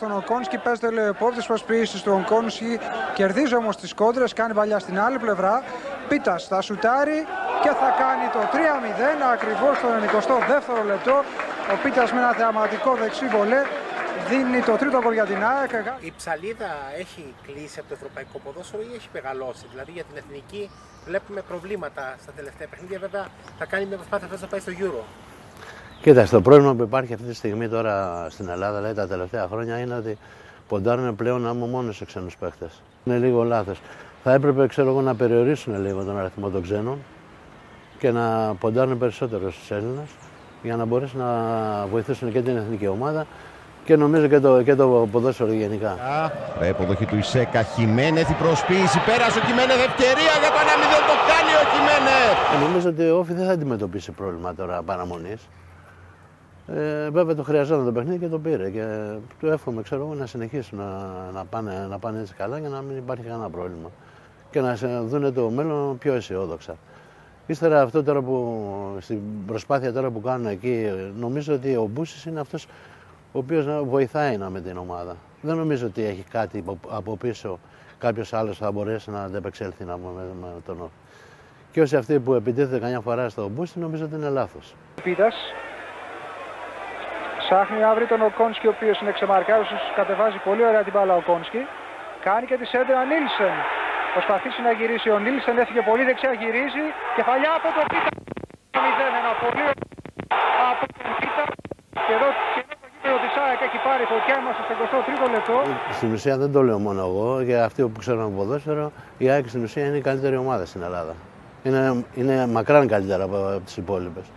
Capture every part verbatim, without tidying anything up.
Στον Ogkónski παίζει τελεπόρτες προσποιήσεις του Ogkónski, κερδίζει όμως τις κόντρες, κάνει παλιά στην άλλη πλευρά. Πίτα θα σουτάρει και θα κάνει το τρία μηδέν ακριβώς στον εικοστό δεύτερο λεπτό. Ο Πίτα με ένα θεαματικό δεξί βολέ δίνει το τρίτο γκολ για την ΑΕΚ. Η ψαλίδα έχει κλείσει από το ευρωπαϊκό ποδόσφαιρο ή έχει μεγαλώσει? Δηλαδή για την εθνική βλέπουμε προβλήματα στα τελευταία παιχνίδια. Βέβαια θα κάνει μια προσπάθεια να πάει στο Euro. Κοίταξε, το πρόβλημα που υπάρχει αυτή τη στιγμή τώρα στην Ελλάδα, δηλαδή τα τελευταία χρόνια, είναι ότι ποντάρουν πλέον άμμο μόνο σε ξένους παίχτες. Είναι λίγο λάθος. Θα έπρεπε, ξέρω εγώ, να περιορίσουν λίγο τον αριθμό των ξένων και να ποντάρουν περισσότερο στους Έλληνες για να μπορέσουν να βοηθήσουν και την εθνική ομάδα και νομίζω και το, και το ποδόσφαιρο γενικά. Ρε υποδοχή του Ισέκα Χιμένεθ, η προσποίηση, πέρασε ο Χιμένεθ, ευκαιρία για το ένα μηδέν, το κάνει ο Χιμένεθ. Νομίζω ότι ο Όφι δεν θα αντιμετωπίσει πρόβλημα τώρα παραμονής. Ε, βέβαια το χρειαζόταν το παιχνίδι και το πήρε και του εύχομαι, ξέρω εγώ, να συνεχίσουν να, να, πάνε, να πάνε έτσι καλά για να μην υπάρχει κανένα πρόβλημα και να δουν το μέλλον πιο αισιόδοξα. Ύστερα αυτό τώρα που, στην προσπάθεια τώρα που κάνουν εκεί, νομίζω ότι ο Μπούσης είναι αυτός ο οποίος βοηθάει να με την ομάδα. Δεν νομίζω ότι έχει κάτι από πίσω, κάποιος άλλος θα μπορέσει να αντεπεξέλθει να πούμε, με τον Όφη. Και όσοι αυτοί που επιτίθεται καμιά φορά στο Μπούση νομίζω ότι είναι λάθος. Πίτα. Ψάχνει να βρει τον Ogkónski, ο οποίος είναι ξεμαρκάρος, κατεβάζει πολύ ωραία την μπάλα ο Ogkónski. Κάνει και τη Séntra Níilsen. Προσπαθήσει να γυρίσει ο Níilsen, έφυγε πολύ δεξιά, γυρίζει. Κεφαλιά από το Píttας. μηδέν ένα, ένα πολύ από τον Píttας. Και εδώ και εδώ το γήπεδο της ΑΕΚ έχει πάρει φωτιά, είμαστε στο εικοστό τρίτο λεπτό. Στην ουσία δεν το λέω μόνο εγώ, για αυτοί που ξέρουν από ποδόσφαιρο, η ΑΕΚ στην ουσία είναι η καλύτερη ομάδα στην Ελλάδα. Είναι, είναι μακράν καλύτερα από, από τις υπόλοιπες.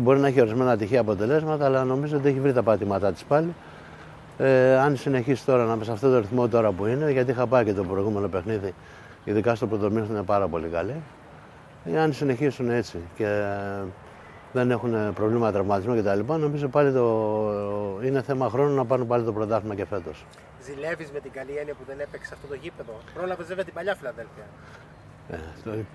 Μπορεί να έχει ορισμένα ατυχία αποτελέσματα, αλλά νομίζω ότι έχει βρει τα πατήματά της πάλι. Ε, αν συνεχίσει τώρα να σε αυτό το ρυθμό τώρα που είναι, γιατί είχα πάει και το προηγούμενο παιχνίδι, ειδικά στο πρωτομήχρονο είναι πάρα πολύ καλή. Ε, αν συνεχίσουν έτσι και δεν έχουν προβλήματα τραυματισμού κτλ., νομίζω πάλι το... είναι θέμα χρόνου να πάρουν πάλι το πρωτάθλημα και φέτος. Ζηλεύεις με την καλή έννοια που δεν έπαιξε αυτό το γήπεδο? Πρόλαβες βέβαια την παλιά Φιλαδέλφια.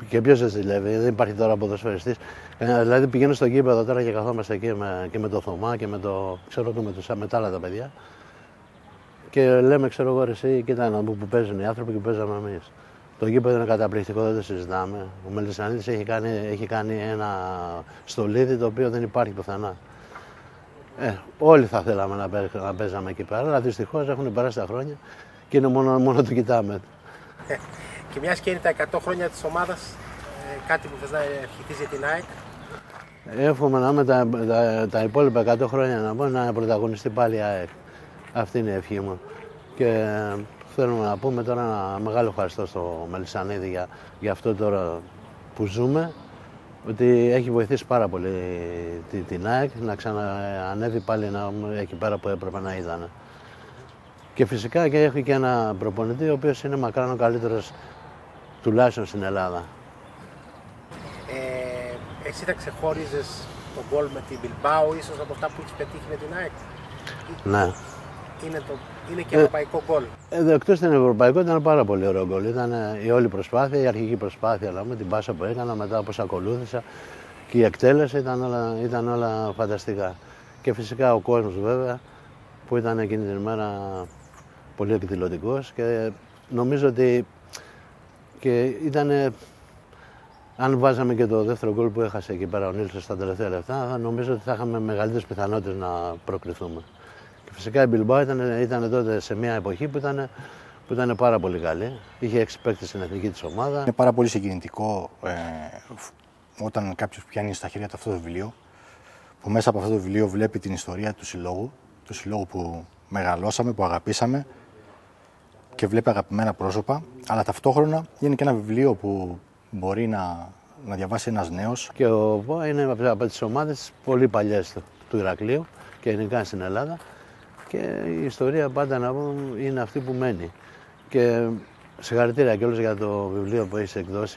Και ποιος δεν ζηλεύει, δεν υπάρχει τώρα ποδοσφαιριστής. Ε, δηλαδή πηγαίνω στο γήπεδο τώρα και καθόμαστε εκεί με, και με τον Θωμά και με, το, ξέρω, με, το, με τα άλλα τα παιδιά. Και λέμε, ξέρω εγώ, εσύ, κοίτα να που παίζουν οι άνθρωποι και που παίζαμε εμείς. Το γήπεδο είναι καταπληκτικό, δεν το συζητάμε. Ο Μελισσανίδης έχει κάνει, έχει κάνει ένα στολίδι το οποίο δεν υπάρχει πουθενά. Ε, όλοι θα θέλαμε να, παί, να παίζαμε εκεί πέρα, αλλά δυστυχώς έχουν περάσει τα χρόνια και είναι μόνο, μόνο το κοιτάμε. Και μιας και είναι τα εκατό χρόνια της ομάδας, ε, κάτι που θες να ευχηθείς για την ΑΕΚ? Εύχομαι να είμαι τα, τα, τα υπόλοιπα εκατό χρόνια να πω να πρωταγωνιστεί πάλι η ΑΕΚ. Αυτή είναι η ευχή μου. Και θέλουμε να πούμε τώρα ένα μεγάλο ευχαριστώ στο Μελισσανίδη για, για αυτό τώρα που ζούμε. Ότι έχει βοηθήσει πάρα πολύ την, την ΑΕΚ να ξαναανέβει πάλι να, εκεί πέρα που έπρεπε να ήταν. Και φυσικά και έχει και ένα προπονητή ο οποίος είναι μακράν ο καλύτερος τουλάχιστον στην Ελλάδα. Ε, εσύ θα ξεχώριζες τον γκολ με την Bilbao ίσως από αυτά που έχει πετύχει με την ΑΕΚ? Ναι. Είναι, το, είναι και ευρωπαϊκό γκολ. Ε, εκτός την ευρωπαϊκό ήταν πάρα πολύ ωραίο γκολ. Ήταν η όλη προσπάθεια, η αρχική προσπάθεια, αλλά με την πάσα που έκανα, μετά όπως ακολούθησα και η εκτέλεση ήταν όλα, ήταν όλα φανταστικά. Και φυσικά ο κόσμος βέβαια που ήταν εκείνη την ημέρα πολύ εκδηλωτικός και νομίζω ότι και ήταν, αν βάζαμε και το δεύτερο γκολ που έχασε εκεί πέρα ο Níilsen στα τελευταία λεπτά, νομίζω ότι θα είχαμε μεγαλύτερες πιθανότητες να προκριθούμε. Και φυσικά η Bilbao ήταν, ήταν τότε σε μια εποχή που ήταν, που ήταν πάρα πολύ καλή. Είχε έξι παίκτες στην εθνική της ομάδα. Είναι πάρα πολύ συγκινητικό ε, όταν κάποιος πιάνει στα χέρια του αυτό το βιβλίο, που μέσα από αυτό το βιβλίο βλέπει την ιστορία του συλλόγου, του συλλόγου που μεγαλώσαμε, που αγαπήσαμε και βλέπει αγαπημένα πρόσωπα, αλλά ταυτόχρονα είναι και ένα βιβλίο που μπορεί να, να διαβάσει ένας νέος. Και ο ΠΟΑ είναι από τις ομάδες πολύ παλιές του Ηρακλείου και γενικά στην Ελλάδα και η ιστορία πάντα να πούμε είναι αυτή που μένει. Και συγχαρητήρια κιόλας για το βιβλίο που έχεις εκδώσει.